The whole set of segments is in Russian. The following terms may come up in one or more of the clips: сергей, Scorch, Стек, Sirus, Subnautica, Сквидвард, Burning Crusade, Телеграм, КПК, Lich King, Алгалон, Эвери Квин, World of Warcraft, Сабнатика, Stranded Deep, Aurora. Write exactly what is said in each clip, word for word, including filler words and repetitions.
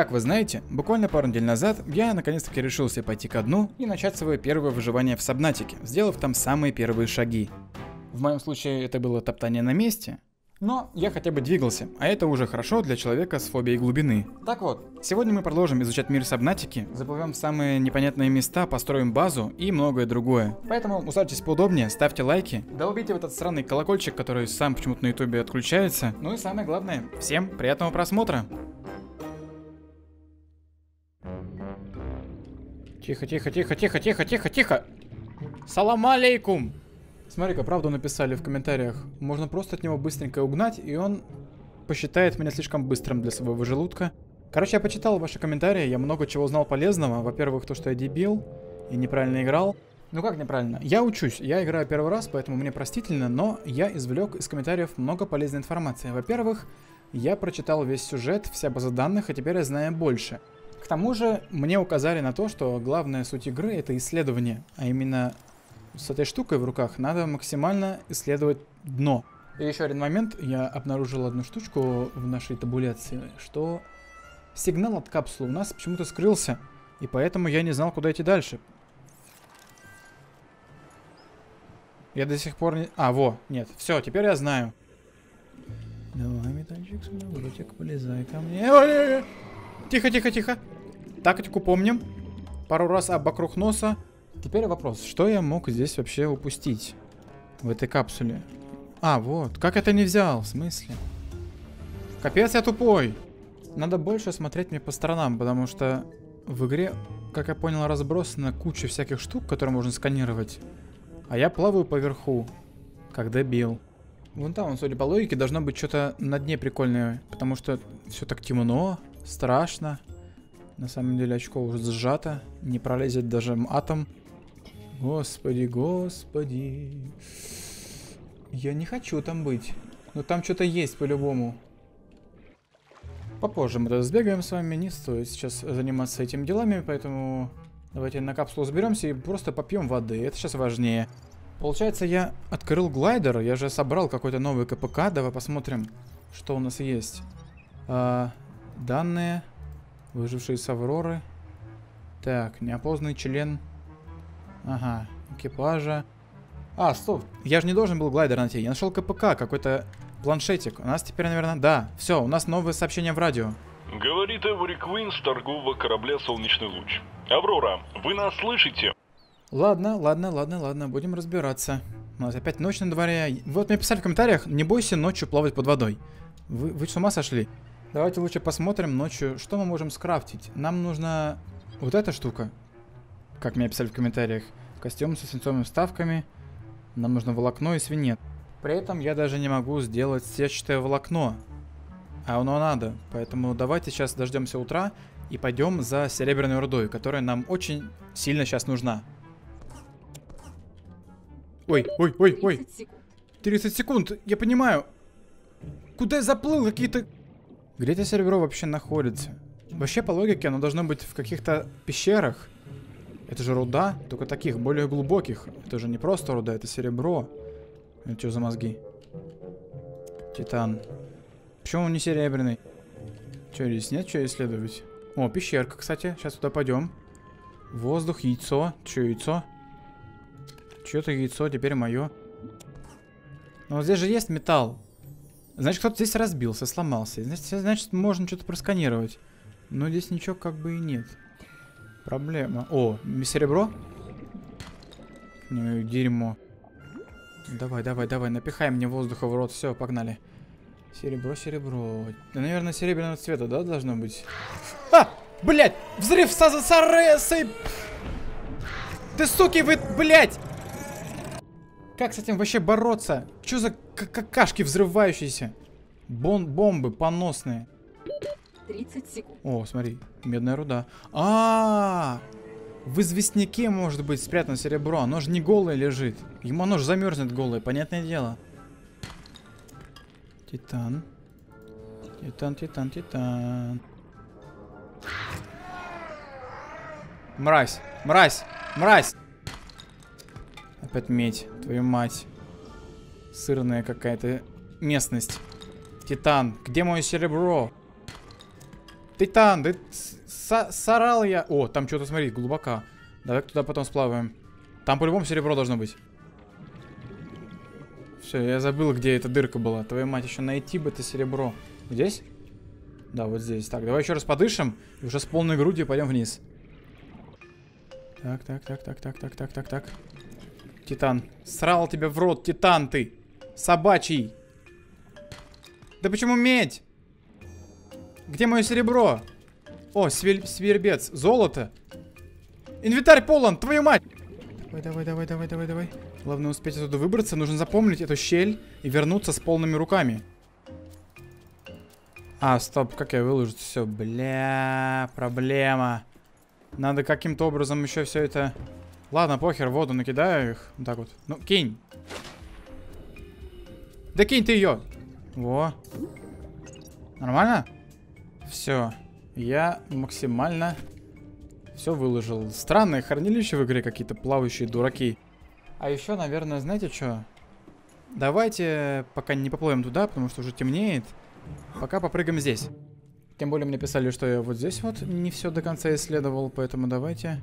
Как вы знаете, буквально пару недель назад я наконец-таки решился пойти ко дну и начать свое первое выживание в Сабнатике, сделав там самые первые шаги. В моем случае это было топтание на месте, но я хотя бы двигался, а это уже хорошо для человека с фобией глубины. Так вот, сегодня мы продолжим изучать мир Сабнатики, заплывем в самые непонятные места, построим базу и многое другое. Поэтому усаживайтесь поудобнее, ставьте лайки, долбите в этот сраный колокольчик, который сам почему-то на ютубе отключается. Ну и самое главное, всем приятного просмотра! Тихо, тихо, тихо, тихо, тихо, тихо, тихо! Салам алейкум! Смотри-ка, правду написали в комментариях. Можно просто от него быстренько угнать, и он посчитает меня слишком быстрым для своего желудка. Короче, я почитал ваши комментарии, я много чего узнал полезного. Во-первых, то, что я дебил и неправильно играл. Ну как неправильно? Я учусь, я играю первый раз, поэтому мне простительно, но я извлек из комментариев много полезной информации. Во-первых, я прочитал весь сюжет, вся база данных, и теперь я знаю больше. К тому же, мне указали на то, что главная суть игры — это исследование, а именно... С этой штукой в руках надо максимально исследовать дно. И еще один момент, я обнаружил одну штучку в нашей табуляции, что сигнал от капсулы у нас почему-то скрылся, и поэтому я не знал, куда идти дальше. Я до сих пор не... А, во, нет, все, теперь я знаю. Давай, метальчик, самолетик, полезай ко мне. Тихо, тихо, тихо. Тактику помним. Пару раз об вокруг носа. Теперь вопрос, что я мог здесь вообще упустить? В этой капсуле. А, вот. Как это не взял? В смысле? Капец, я тупой. Надо больше смотреть мне по сторонам, потому что в игре, как я понял, разбросана куча всяких штук, которые можно сканировать. А я плаваю поверху, как дебил. Вон там, судя по логике, должно быть что-то на дне прикольное, потому что все так темно, страшно. На самом деле очко уже сжато, не пролезет даже атом. Господи, господи. Я не хочу там быть. Но там что-то есть по-любому. Попозже мы туда сбегаем с вами. Не стоит сейчас заниматься этими делами, поэтому давайте на капсулу сберемся и просто попьем воды. Это сейчас важнее. Получается, я открыл глайдер. Я же собрал какой-то новый КПК. Давай посмотрим, что у нас есть. А, данные. Выжившие с Авроры. Так, неопознанный член... Ага, экипажа. А, стоп, я же не должен был глайдер найти. Я нашел КПК, какой-то планшетик. У нас теперь, наверное, да. Все, у нас новое сообщение в радио. Говорит Эвери Квин с торгового корабля «Солнечный луч». Аврора, вы нас слышите? Ладно, ладно, ладно, ладно, будем разбираться. У нас опять ночь на дворе. Вот мне писали в комментариях, не бойся ночью плавать под водой. Вы, вы с ума сошли? Давайте лучше посмотрим ночью, что мы можем скрафтить. Нам нужна вот эта штука. Как мне писали в комментариях, костюм со свинцовыми вставками, нам нужно волокно и свинец. При этом я даже не могу сделать сетчатое волокно, а оно надо. Поэтому давайте сейчас дождемся утра и пойдем за серебряной рудой, которая нам очень сильно сейчас нужна. Ой, ой, ой, ой. тридцать секунд, я понимаю. Куда я заплыл какие-то... Где это серебро вообще находится? Вообще по логике оно должно быть в каких-то пещерах. Это же руда, только таких, более глубоких. Это же не просто руда, это серебро. Это что за мозги? Титан. Почему он не серебряный? Че, здесь нет что исследовать? О, пещерка, кстати. Сейчас туда пойдем. Воздух, яйцо. Че, яйцо? Че-то яйцо, теперь мое. Но вот здесь же есть металл. Значит, кто-то здесь разбился, сломался. Значит, значит можно что-то просканировать. Но здесь ничего как бы и нет. Проблема. О, серебро? Дерьмо. Давай, давай, давай, напихай мне воздуха в рот. Все, погнали. Серебро, серебро. Да, наверное, серебряного цвета, да, должно быть? А! Блять! Взрыв с азасаресой! Ты, суки, вы, блять! Как с этим вообще бороться? Че за какашки взрывающиеся? Бон бомбы поносные. тридцать секунд. О, смотри, медная руда. А-а-а! В известняке, может быть, спрятано серебро. Оно же не голое лежит. Ему оно же замерзнет голое, понятное дело. Титан. Титан, титан, титан. Мразь, мразь, мразь! Опять медь, твою мать. Сырная какая-то местность. Титан, где мое серебро? Титан, да сорал я. О, там что-то, смотри, глубоко. Давай туда потом сплаваем. Там по-любому серебро должно быть. Все, я забыл, где эта дырка была. Твою мать, еще найти бы это серебро. Здесь? Да, вот здесь. Так, давай еще раз подышим. И уже с полной грудью пойдем вниз. Так, так, так, так, так, так, так, так, так. Титан. Срал тебе в рот, Титан ты. Собачий. Да почему медь? Где мое серебро? О, свербец. Золото. Инвентарь полон, твою мать! Давай, давай, давай, давай, давай, давай. Главное успеть оттуда выбраться. Нужно запомнить эту щель и вернуться с полными руками. А, стоп, как я выложу? Все, бля, проблема. Надо каким-то образом еще все это... Ладно, похер, воду накидаю их. Вот так вот. Ну, кинь. Да кинь ты ее. Во. Нормально? Все. Я максимально все выложил. Странные хранилища в игре, какие-то плавающие дураки. А еще, наверное, знаете что? Давайте пока не поплывем туда, потому что уже темнеет. Пока попрыгаем здесь. Тем более мне писали, что я вот здесь вот не все до конца исследовал, поэтому давайте.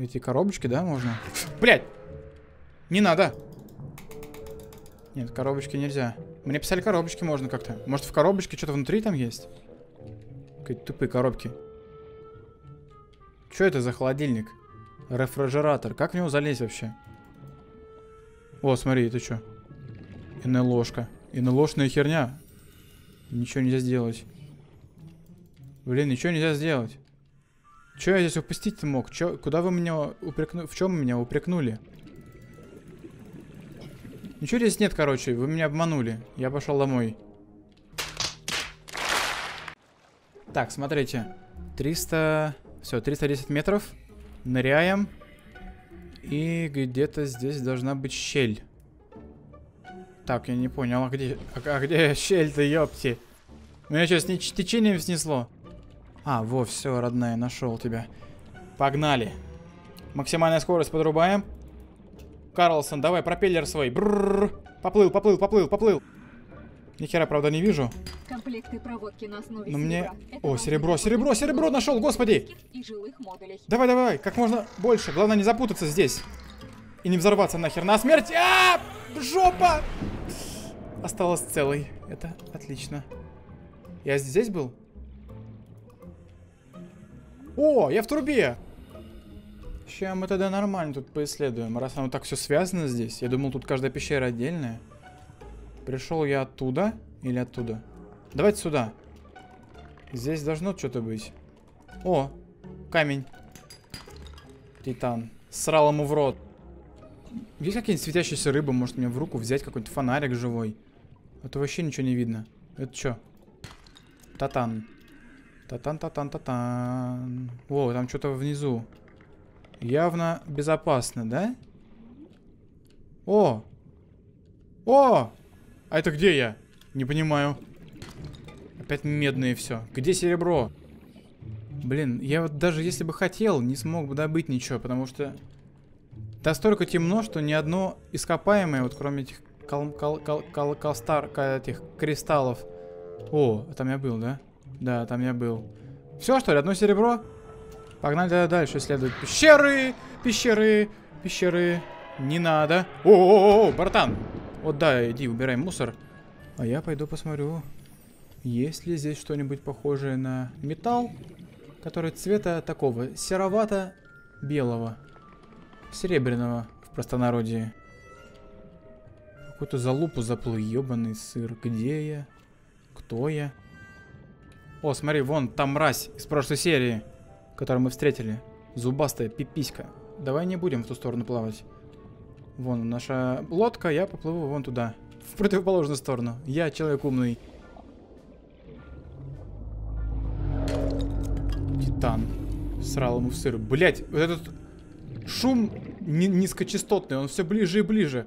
Эти коробочки, да, можно? Блять! Не надо! Нет, коробочки нельзя. Мне писали, коробочки можно как-то. Может, в коробочке что-то внутри там есть? Какие-то тупые коробки. Что это за холодильник? Рефрижератор. Как в него залезть вообще? О, смотри, это что? эн эл-ошка. эн эл-ошная херня. Ничего нельзя сделать. Блин, ничего нельзя сделать. Че я здесь упустить-то мог? Че, куда вы меня упрекнули? В чем меня упрекнули? Ничего здесь нет, короче. Вы меня обманули. Я пошел домой. Так, смотрите. триста... Все, триста десять метров. Ныряем. И где-то здесь должна быть щель. Так, я не понял, а где, а, а где щель-то, ёпти? Меня сейчас не течением снесло. А, во, все, родная, нашел тебя. Погнали. Максимальная скорость подрубаем. Карлсон, давай, пропеллер свой. Бррррр. Поплыл, поплыл, поплыл, поплыл. Ни хера, правда, не вижу. Комплекты проводки на основе. Но мне... О, серебро, серебро, серебро нашел, господи! Давай, давай, как можно больше. Главное не запутаться здесь. И не взорваться нахер на смерть. А-а-а! Жопа! Осталась целой. Это отлично. Я здесь был? О, я в трубе! Сейчас мы тогда нормально тут поисследуем. Раз оно так все связано здесь. Я думал, тут каждая пещера отдельная. Пришел я оттуда или оттуда? Давайте сюда. Здесь должно что-то быть. О, камень. Титан. Срал ему в рот. Есть какие-нибудь светящиеся рыбы? Может, мне в руку взять какой-нибудь фонарик живой? А то вообще ничего не видно. Это что? Татан. Татан-татан-татан. О, там что-то внизу. Явно безопасно, да? О! О! А это где я? Не понимаю. Опять медные все. Где серебро? Блин, я вот даже если бы хотел, не смог бы добыть ничего, потому что... Настолько темно, что ни одно ископаемое, вот кроме этих кол кол кол кол колстар, этих кристаллов. О, там я был, да? Да, там я был. Все, что ли? Одно серебро? Погнали дальше исследовать. Пещеры! Пещеры! Пещеры! Не надо. О-о-о-о, братан! Вот да, иди, убирай мусор. А я пойду посмотрю, есть ли здесь что-нибудь похожее на металл, который цвета такого серовато-белого. Серебряного в простонародье. Какую-то залупу заплыл, ебаный сыр. Где я? Кто я? О, смотри, вон там мразь из прошлой серии, которую мы встретили. Зубастая пиписька. Давай не будем в ту сторону плавать. Вон наша лодка, я поплыву вон туда. В противоположную сторону. Я человек умный. Титан. Срал ему в сыр. Блять, вот этот... Шум низкочастотный, он все ближе и ближе.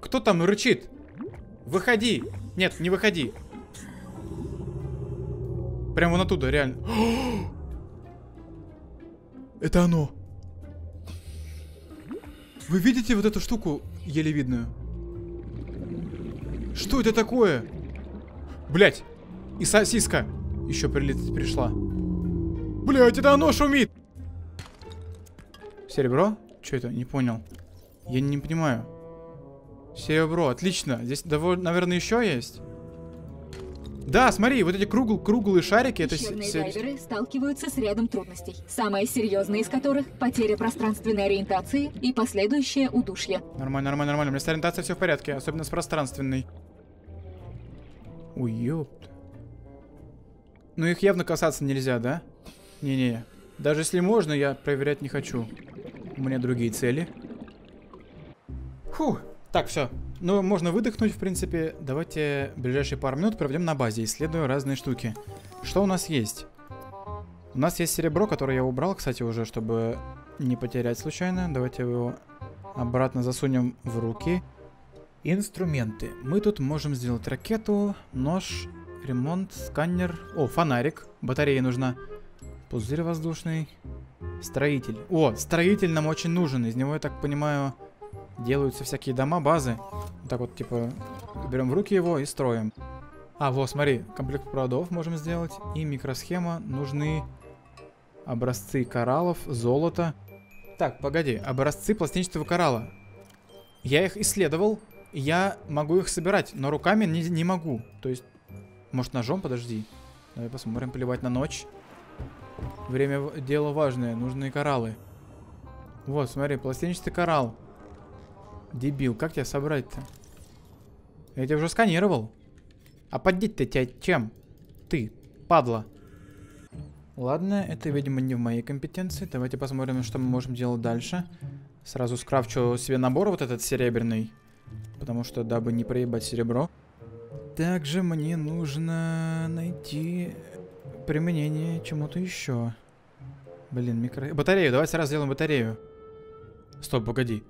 Кто там рычит? Выходи! Нет, не выходи. Прямо вон оттуда, реально. Это оно. Вы видите вот эту штуку еле видную? Что это такое? Блять! И сосиска. еще прилететь пришла. Блять, это оно шумит! Серебро? Че это? Не понял. Я не понимаю. Серебро, отлично. Здесь, довольно, наверное, еще есть. Да, смотри, вот эти кругл, круглые шарики. Пещерные это дайверы сталкиваются с рядом трудностей, самые серьезные из которых потеря пространственной ориентации и последующее удушье. Нормально, нормально, нормально. У меня с ориентацией все в порядке, особенно с пространственной. Ой, ёпта. Ну их явно касаться нельзя, да? Не-не. Даже если можно, я проверять не хочу. У меня другие цели. Фух. Так, все. Ну, можно выдохнуть, в принципе. Давайте ближайшие пару минут проведем на базе, исследуя разные штуки. Что у нас есть? У нас есть серебро, которое я убрал, кстати, уже, чтобы не потерять случайно. Давайте его обратно засунем в руки. Инструменты. Мы тут можем сделать ракету, нож, ремонт, сканер. О, фонарик. Батарея нужна. Пузырь воздушный. Строитель. О, строитель нам очень нужен. Из него, я так понимаю... Делаются всякие дома, базы. Вот так вот, типа, берем в руки его и строим. А, вот, смотри, комплект проводов можем сделать. И микросхема. Нужны образцы кораллов, золота. Так, погоди, образцы пластинчатого коралла. Я их исследовал. Я могу их собирать, но руками не, не могу. То есть, может, ножом? Подожди. Давай посмотрим, плевать на ночь. Время, дело важное, нужны кораллы. Вот, смотри, пластинчатый коралл. Дебил, как тебя собрать-то? Я тебя уже сканировал. А поддеть-то тебя чем? Ты, падла. Ладно, это, видимо, не в моей компетенции. Давайте посмотрим, что мы можем делать дальше. Сразу скрафчу себе набор вот этот серебряный. Потому что, дабы не проебать серебро. Также мне нужно найти применение чему-то еще. Блин, микро... Батарею, давайте сразу сделаем батарею. Стоп, погоди.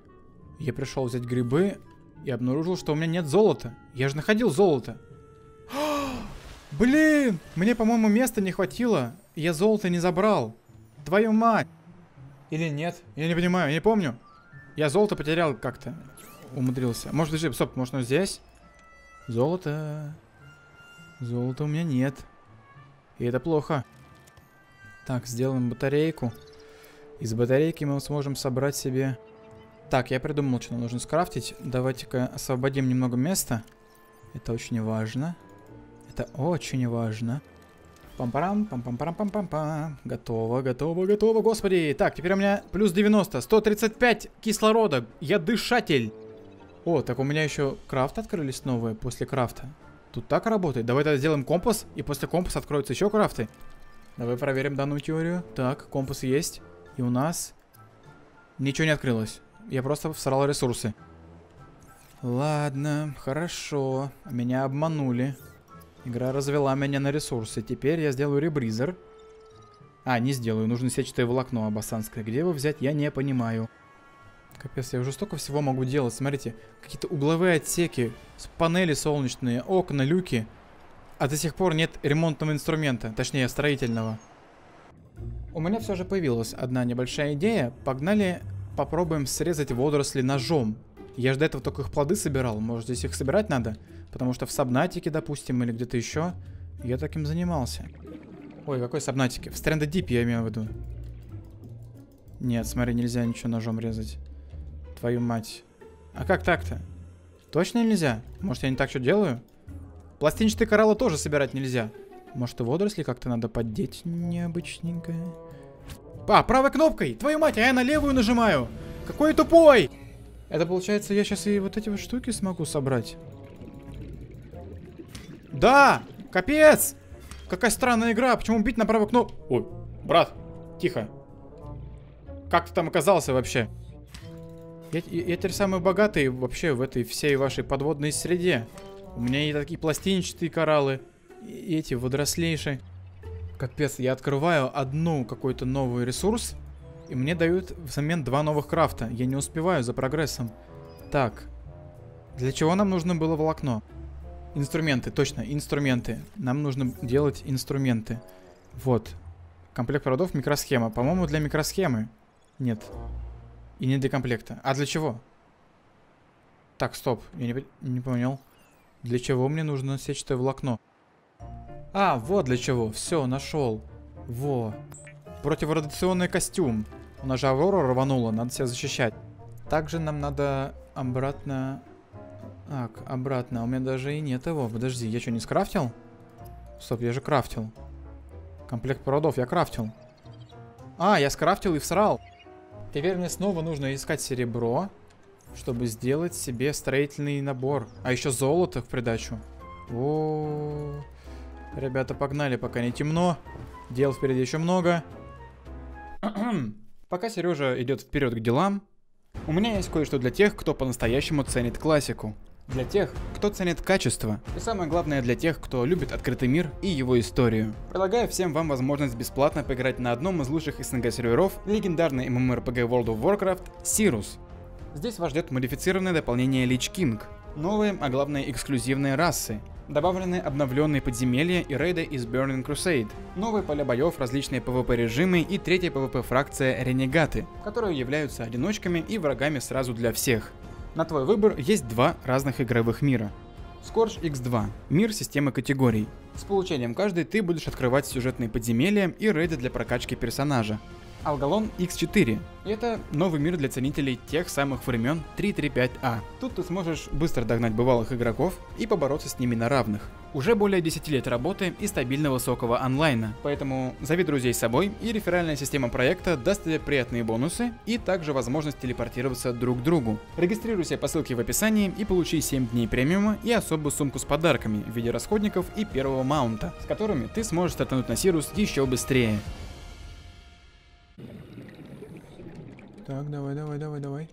Я пришел взять грибы и обнаружил, что у меня нет золота. Я же находил золото. Блин, мне, по-моему, места не хватило. Я золото не забрал. Твою мать. Или нет? Я не понимаю, я не помню. Я золото потерял как-то. Умудрился. Может, подожди, стоп, может, ну здесь? Золото. Золота у меня нет. И это плохо. Так, сделаем батарейку. Из батарейки мы сможем собрать себе... Так, я придумал, что нам нужно скрафтить. Давайте-ка освободим немного места. Это очень важно. Это очень важно. Пам-парам, пам-пам-парам-пам-пам-пам. Готово, готово, готово, господи. Так, теперь у меня плюс девяносто, сто тридцать пять кислорода. Я дышатель. О, так у меня еще крафты открылись новые после крафта. Тут так работает. Давай тогда сделаем компас, и после компаса откроются еще крафты. Давай проверим данную теорию. Так, компас есть. И у нас ничего не открылось. Я просто всрал ресурсы. Ладно, хорошо. Меня обманули. Игра развела меня на ресурсы. Теперь я сделаю ребризер. А, не сделаю. Нужно сетчатое волокно абассанское. Где его взять, я не понимаю. Капец, я уже столько всего могу делать. Смотрите, какие-то угловые отсеки, панели солнечные, окна, люки. А до сих пор нет ремонтного инструмента. Точнее, строительного. У меня все же появилась одна небольшая идея. Погнали... Попробуем срезать водоросли ножом. Я же до этого только их плоды собирал. Может, здесь их собирать надо? Потому что в Сабнатике, допустим, или где-то еще я таким занимался. Ой, какой Сабнатике? В Stranded Deep я имею в виду. Нет, смотри, нельзя ничего ножом резать. Твою мать. А как так-то? Точно нельзя? Может, я не так что делаю? Пластинчатые кораллы тоже собирать нельзя. Может, и водоросли как-то надо поддеть необычненько? А, правой кнопкой! Твою мать, а я на левую нажимаю! Какой тупой! Это получается, я сейчас и вот эти вот штуки смогу собрать. Да! Капец! Какая странная игра! Почему бить на правую кнопку? Ой, брат, тихо. Как ты там оказался вообще? Я, я, я теперь самый богатый вообще в этой всей вашей подводной среде. У меня и такие пластинчатые кораллы, и эти водорослейшие. Капец, я открываю одну какой-то новый ресурс, и мне дают взамен два новых крафта. Я не успеваю за прогрессом. Так, для чего нам нужно было волокно? Инструменты, точно, инструменты. Нам нужно делать инструменты. Вот, комплект проводов, микросхема. По-моему, для микросхемы. Нет, и не для комплекта. А для чего? Так, стоп, я не, не понял. Для чего мне нужно сетчатое волокно? А, вот для чего. Все, нашел. Во. Противорадиационный костюм. У нас же Аврора рванула, надо себя защищать. Также нам надо обратно... Так, обратно. У меня даже и нет его. Подожди, я что, не скрафтил? Стоп, я же крафтил. Комплект проводов я крафтил. А, я скрафтил и всрал. Теперь мне снова нужно искать серебро, чтобы сделать себе строительный набор. А еще золото в придачу. О-о-о. Ребята, погнали, пока не темно. Дел впереди еще много. Пока Сережа идет вперед к делам, у меня есть кое-что для тех, кто по-настоящему ценит классику. Для тех, кто ценит качество. И самое главное, для тех, кто любит открытый мир и его историю. Предлагаю всем вам возможность бесплатно поиграть на одном из лучших эс эн гэ серверов легендарной эм эм эр пэ гэ World of Warcraft Sirus. Здесь вас ждет модифицированное дополнение Lich King. Новые, а главное эксклюзивные расы. Добавлены обновленные подземелья и рейды из Burning Crusade. Новые поля боев, различные пэ вэ пэ режимы и третья пэ вэ пэ фракция Ренегаты, которые являются одиночками и врагами сразу для всех. На твой выбор есть два разных игровых мира. Scorch икс два – мир системы категорий. С получением каждой ты будешь открывать сюжетные подземелья и рейды для прокачки персонажа. Алгалон икс четыре. Это новый мир для ценителей тех самых времен три три пять а. Тут ты сможешь быстро догнать бывалых игроков и побороться с ними на равных. Уже более десяти лет работы и стабильно высокого онлайна. Поэтому зови друзей с собой, и реферальная система проекта даст тебе приятные бонусы и также возможность телепортироваться друг к другу. Регистрируйся по ссылке в описании и получи семь дней премиума и особую сумку с подарками в виде расходников и первого маунта, с которыми ты сможешь стартануть на Сирус еще быстрее. Так, давай, давай, давай, давай.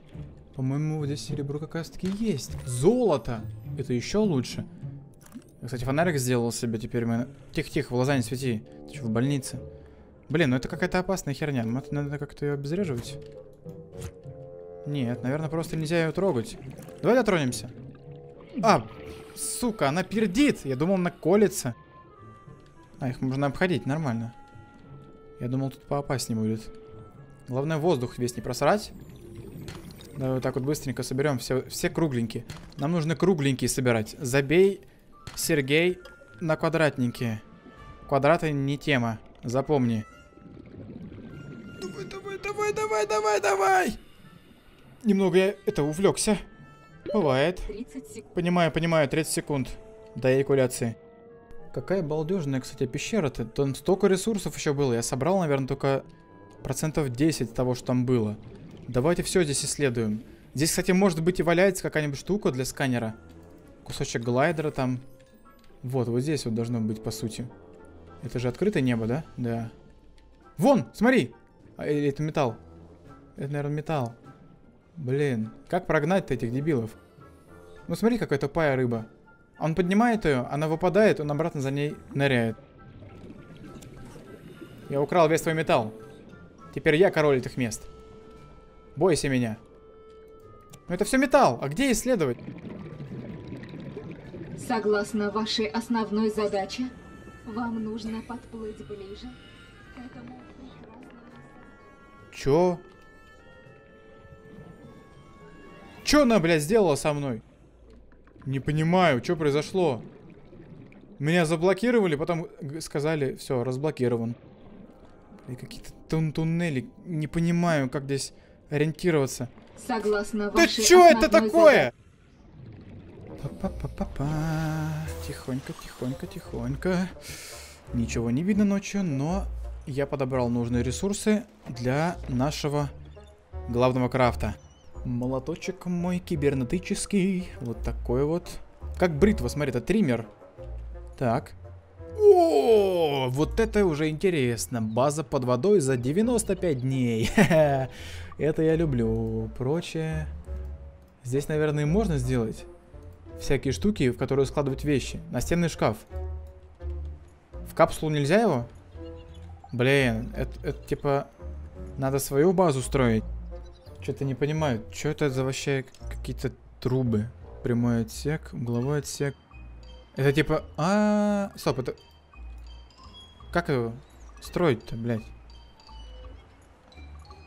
По-моему, вот здесь серебро как раз таки есть. Золото! Это еще лучше. Я, кстати, фонарик сделал себе, теперь мы... Тихо-тихо, в глаза не свети. Ты что, в больнице? Блин, ну это какая-то опасная херня. Надо как-то ее обезвреживать. Нет, наверное, просто нельзя ее трогать. Давай дотронемся. А, сука, она пердит! Я думал, она колется. А, их можно обходить, нормально. Я думал, тут поопаснее будет. Главное, воздух весь не просрать. Давай вот так вот быстренько соберем все, все кругленькие. Нам нужно кругленькие собирать. Забей, Сергей, на квадратненькие. Квадраты не тема, запомни. Давай, давай, давай, давай, давай, давай. Немного я это увлекся. Бывает. Понимаю, понимаю, тридцать секунд до эякуляции. Какая балдежная, кстати, пещера-то. Там столько ресурсов еще было. Я собрал, наверное, только... Процентов десять того, что там было. Давайте все здесь исследуем. Здесь, кстати, может быть и валяется какая-нибудь штука для сканера. Кусочек глайдера там. Вот, вот здесь вот должно быть, по сути. Это же открытое небо, да? Да. Вон, смотри! А, или это металл? Это, наверное, металл. Блин, как прогнать-то этих дебилов? Ну смотри, какая тупая рыба. Он поднимает ее, она выпадает, он обратно за ней ныряет. Я украл весь твой металл. Теперь я король этих мест. Бойся меня. Но это все металл. А где исследовать? Согласно вашей основной задаче, вам нужно подплыть ближе к этому прекрасному... Чё? Чё она, блядь, сделала со мной? Не понимаю, что произошло. Меня заблокировали, потом сказали, все, разблокирован. И какие-то тун туннели. Не понимаю, как здесь ориентироваться. Согласно да что это такое? Па-па-па-па-па. Тихонько, тихонько, тихонько. Ничего не видно ночью, но я подобрал нужные ресурсы для нашего главного крафта. Молоточек мой кибернетический. Вот такой вот. Как бритва, смотри, это триммер. Так. О, вот это уже интересно. База под водой за девяносто пять дней. Это я люблю. Прочее. Здесь, наверное, можно сделать всякие штуки, в которые складывать вещи. Настенный шкаф. В капсулу нельзя его? Блин, это, это типа... Надо свою базу строить. Что-то не понимаю. Что это за вообще какие-то трубы? Прямой отсек, угловой отсек. Это типа... А, -а, а, стоп, это... Как его строить-то, блядь?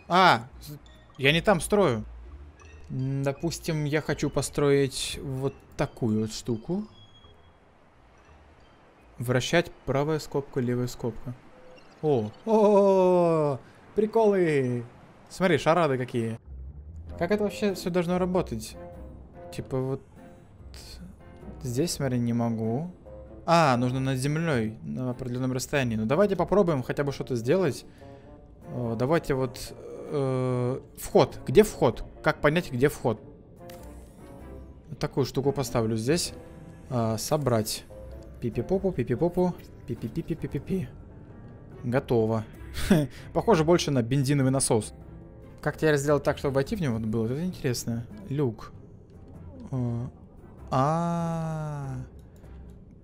А, я не там строю. Допустим, я хочу построить вот такую вот штуку. Вращать Правая скобка, левая скобка. О, о, приколы! Смотри, шарады какие. Как это вообще все должно работать? Типа вот... Здесь, смотри, не могу. А, нужно над землей на определенном расстоянии. Ну давайте попробуем хотя бы что-то сделать. О, давайте вот... Э, вход. Где вход? Как понять, где вход? Вот такую штуку поставлю здесь. Э, собрать. Пипи-попу, пипи-попу, пипи-пипи-пипи-пи. Готово. Похоже больше на бензиновый насос. Как теперь сделать так, чтобы войти в него было? Это интересно. Люк. А,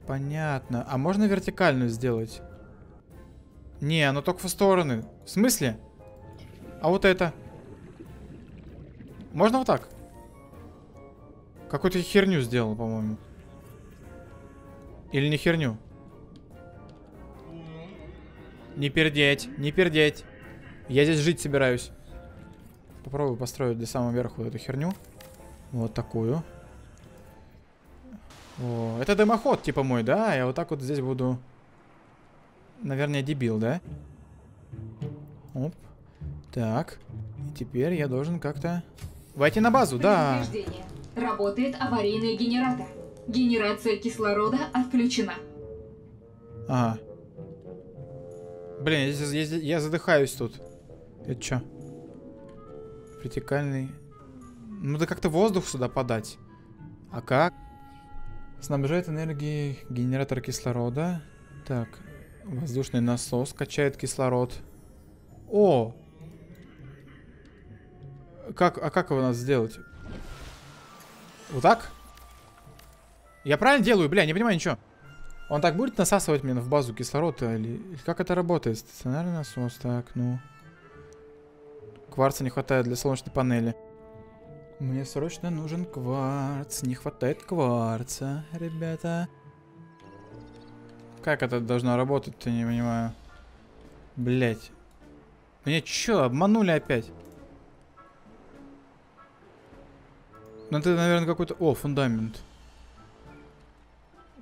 понятно. А можно вертикальную сделать? Не, оно только в стороны. В смысле? А вот это? Можно вот так? Какую-то херню сделал, по-моему. Или не херню? Не пердеть, не пердеть. Я здесь жить собираюсь. Попробую построить до самого верху эту херню. Вот такую. О, это дымоход, типа мой, да? Я вот так вот здесь буду... Наверное, дебил, да? Оп. Так. И теперь я должен как-то... Войти на базу, да. Работает аварийный генератор. Генерация кислорода отключена. Ага. Блин, я, я, я задыхаюсь тут. Это что? Вертикальный. Надо как-то воздух сюда подать. А как? Снабжает энергией генератор кислорода. Так. Воздушный насос качает кислород. О! Как, а как его надо сделать? Вот так? Я правильно делаю? Бля, не понимаю ничего. Он так будет насасывать меня в базу кислорода? Или как это работает? Стационарный насос. Так, ну... Кварца не хватает для солнечной панели. Мне срочно нужен кварц. Не хватает кварца, ребята. Как это должно работать-то, не понимаю. Блять. Меня чё, обманули опять? Ну это, наверное, какой-то... О, фундамент.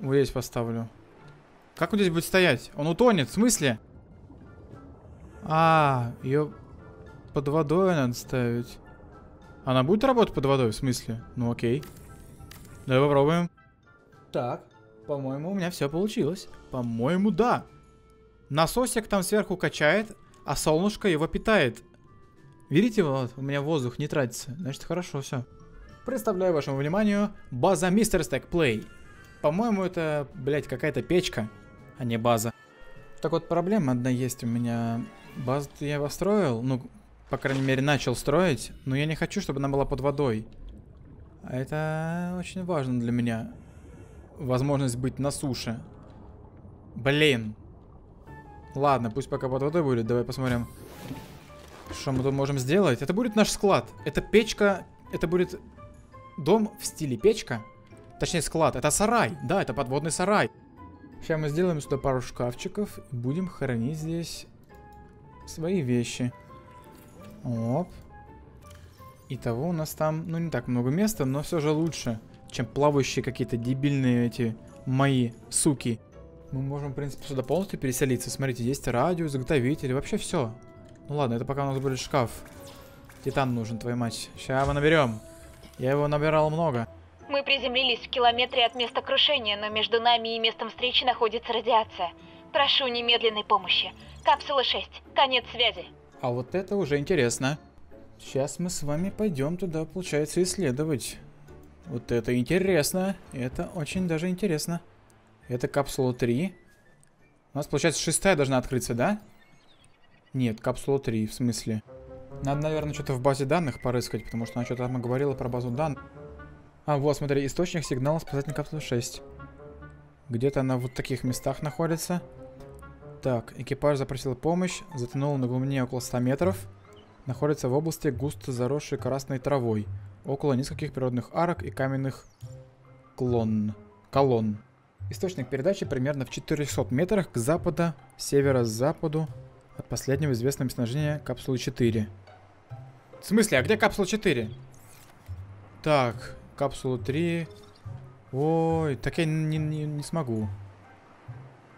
Вот здесь поставлю. Как он здесь будет стоять? Он утонет, в смысле? А, ее... Под водой надо ставить. Она будет работать под водой, в смысле? Ну окей. Давай попробуем. Так, по-моему, у меня все получилось. По-моему, да. Насосик там сверху качает, а солнышко его питает. Видите, вот, у меня воздух не тратится. Значит, хорошо, все. Представляю вашему вниманию база Мистер Стек Плей. По-моему, это, блядь, какая-то печка, а не база. Так вот, проблема одна есть у меня. Базу-то я построил, ну... По крайней мере, начал строить. Но я не хочу, чтобы она была под водой. А это очень важно для меня. Возможность быть на суше. Блин. Ладно, пусть пока под водой будет. Давай посмотрим, что мы тут можем сделать. Это будет наш склад. Это печка. Это будет дом в стиле печка. Точнее, склад. Это сарай. Да, это подводный сарай. Сейчас мы сделаем сюда пару шкафчиков. И будем хранить здесь свои вещи. Оп. Итого у нас там, ну, не так много места, но все же лучше, чем плавающие какие-то дебильные эти мои суки. Мы можем, в принципе, сюда полностью переселиться. Смотрите, есть радио, заготовитель, вообще все. Ну ладно, это пока у нас будет шкаф. Титан нужен, твою мать. Сейчас мы наберем. Я его набирал много. Мы приземлились в километре от места крушения, но между нами и местом встречи находится радиация. Прошу немедленной помощи. Капсула шесть. Конец связи. А вот это уже интересно. Сейчас мы с вами пойдем туда, получается, исследовать. Вот это интересно. Это очень даже интересно. Это капсула три. У нас, получается, шестая должна открыться, да? Нет, капсула три, в смысле. Надо, наверное, что-то в базе данных порыскать, потому что она что-то там говорила про базу данных. А, вот, смотри, источник сигнала спасательной капсулы шесть. Где-то она в вот таких местах находится. Так, экипаж запросил помощь, затонул на глубине около ста метров. Находится в области, густо заросшей красной травой, около нескольких природных арок и каменных клон, колонн. Источник передачи примерно в четырёхстах метрах к западу, северо-западу от последнего известного местонахождения капсулы четыре. В смысле, а где капсула четыре? Так, капсула три. Ой, так я не, не, не смогу.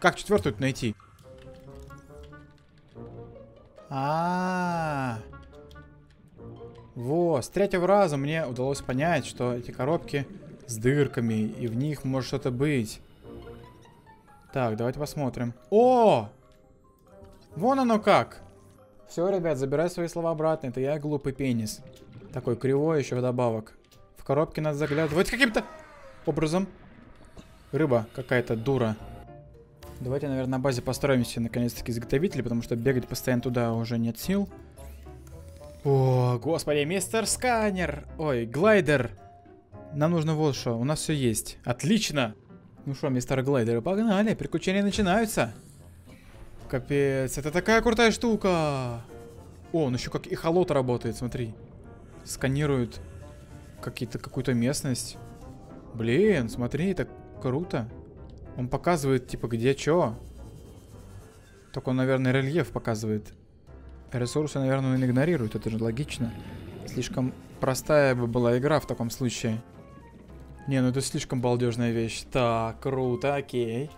Как четвертую-то найти? А, -а, -а. Во, с третьего раза мне удалось понять, что эти коробки с дырками, и в них может что-то быть. Так, давайте посмотрим. О! Вон оно как! Все, ребят, забирай свои слова обратно, это я глупый пенис. Такой кривой еще вдобавок. В коробке надо заглядывать каким-то образом. Рыба какая-то дура. Давайте, наверное, на базе построимся наконец-таки изготовители, потому что бегать постоянно туда уже нет сил. О, господи, мистер Сканер! Ой, глайдер! Нам нужно вот что, у нас все есть. Отлично! Ну что, мистер глайдер, погнали, приключения начинаются. Капец, это такая крутая штука! О, он еще как эхолот работает, смотри. Сканирует какие-то, какую-то местность. Блин, смотри, это круто. Он показывает, типа, где чё. Только он, наверное, рельеф показывает. Ресурсы, наверное, он игнорирует. Это же логично. Слишком простая бы была игра в таком случае. Не, ну это слишком балдежная вещь. Так, круто, окей.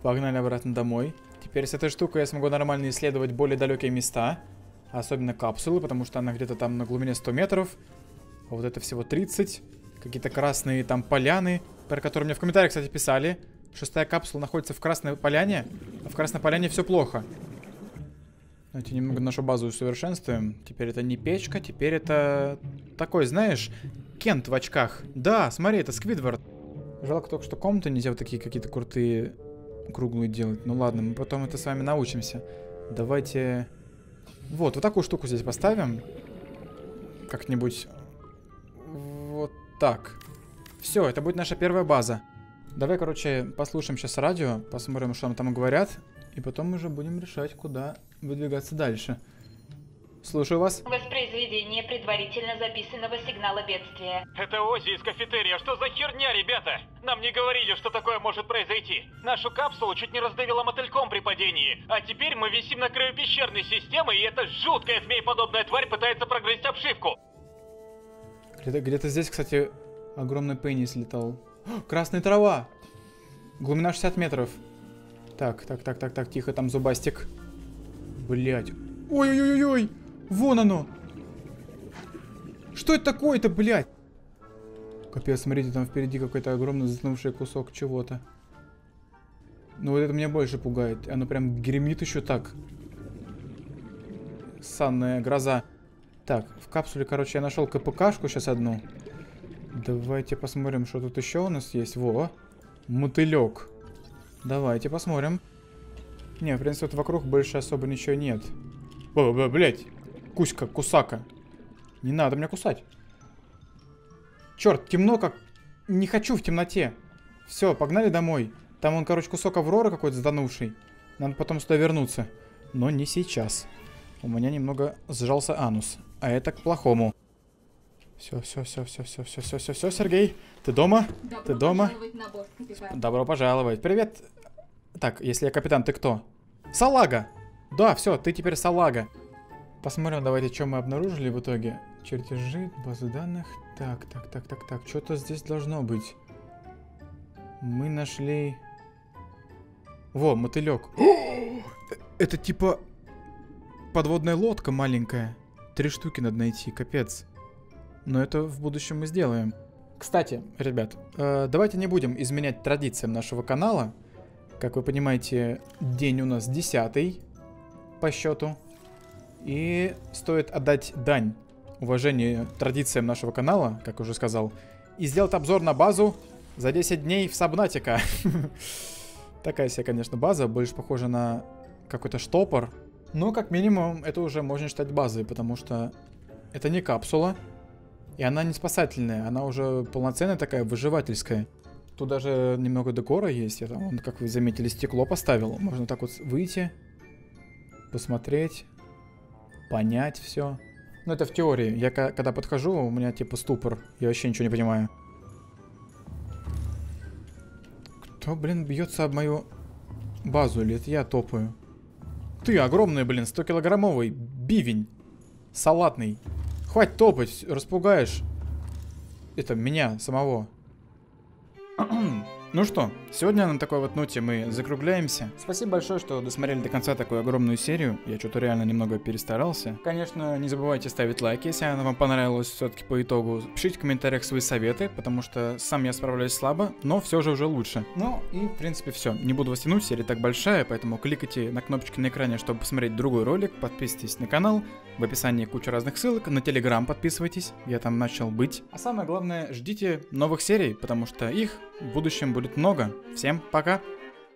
Погнали обратно домой. Теперь с этой штукой я смогу нормально исследовать более далекие места. Особенно капсулы, потому что она где-то там на глубине сто метров. А вот это всего тридцать. Какие-то красные там поляны, про которые мне в комментариях, кстати, писали. Шестая капсула находится в Красной Поляне. А в Красной Поляне все плохо. Давайте немного нашу базу усовершенствуем. Теперь это не печка, теперь это... Такой, знаешь, Кент в очках. Да, смотри, это Сквидвард. Жалко только, что комнаты нельзя вот такие какие-то крутые круглые делать. Ну ладно, мы потом это с вами научимся. Давайте... Вот, вот такую штуку здесь поставим. Как-нибудь... Вот так. Все, это будет наша первая база. Давай, короче, послушаем сейчас радио, посмотрим, что нам там говорят. И потом уже будем решать, куда выдвигаться дальше. Слушаю вас. Воспроизведение предварительно записанного сигнала бедствия. Это Ози из кафетерия. Что за херня, ребята? Нам не говорили, что такое может произойти. Нашу капсулу чуть не раздавило мотыльком при падении. А теперь мы висим на краю пещерной системы, и эта жуткая змееподобная тварь пытается прогрызть обшивку. Где-то где-то здесь, кстати, огромный пенис летал. О, красная трава! Глубина шестьдесят метров. Так, так, так, так, так, тихо, там зубастик. Блять. Ой-ой-ой-ой! Вон оно! Что это такое-то, блядь? Капец, смотрите, там впереди какой-то огромный затянувший кусок чего-то. Ну вот это меня больше пугает. Оно прям гремит еще так. Санная гроза. Так, в капсуле, короче, я нашел КПКшку сейчас одну. Давайте посмотрим, что тут еще у нас есть. Во! Мотылек. Давайте посмотрим. Не, в принципе, тут вокруг больше особо ничего нет. О, блядь! Куська, кусака. Не надо меня кусать. Черт, темно как... Не хочу в темноте. Все, погнали домой. Там он, короче, кусок Авроры какой-то затонувший. Надо потом сюда вернуться. Но не сейчас. У меня немного сжался анус. А это к плохому. Все, все, все, все, все, все, все, все, все, Сергей. Ты дома? Добро ты дома? На борт, добро пожаловать. Привет. Так, если я капитан, ты кто? Салага! Да, все, ты теперь салага. Посмотрим, давайте, что мы обнаружили в итоге. Чертежи, базы данных. Так, так, так, так, так. Что-то здесь должно быть. Мы нашли... Во, мотылек. Это типа подводная лодка маленькая. Три штуки надо найти, капец. Но это в будущем мы сделаем. Кстати, ребят, э, давайте не будем изменять традициям нашего канала. Как вы понимаете, день у нас десятый по счету. И стоит отдать дань уважению традициям нашего канала, как уже сказал, и сделать обзор на базу за десять дней в Subnautica. Такая себе, конечно, база, больше похожа на какой-то штопор. Но, как минимум, это уже можно считать базой, потому что это не капсула, и она не спасательная, она уже полноценная такая, выживательская. Тут даже немного декора есть, я там, как вы заметили, стекло поставил. Можно так вот выйти, посмотреть... Понять все. Ну это в теории. Я когда подхожу, у меня типа ступор. Я вообще ничего не понимаю. Кто, блин, бьется об мою базу? Или это я топаю? Ты огромный, блин, сто килограммовый бивень. Салатный. Хватит топать, распугаешь. Это меня самого. Ну что, Сегодня на такой вот ноте мы закругляемся. Спасибо большое, что досмотрели до конца такую огромную серию. Я что-то реально немного перестарался. Конечно, не забывайте ставить лайк, если она вам понравилась все-таки по итогу. Пишите в комментариях свои советы, потому что сам я справляюсь слабо, но все же уже лучше. Ну и в принципе все. Не буду вас тянуть, серия так большая, поэтому кликайте на кнопочки на экране, чтобы посмотреть другой ролик. Подписывайтесь на канал. В описании куча разных ссылок. На Телеграм подписывайтесь, я там начал быть. А самое главное, ждите новых серий, потому что их в будущем будет много. Всем пока!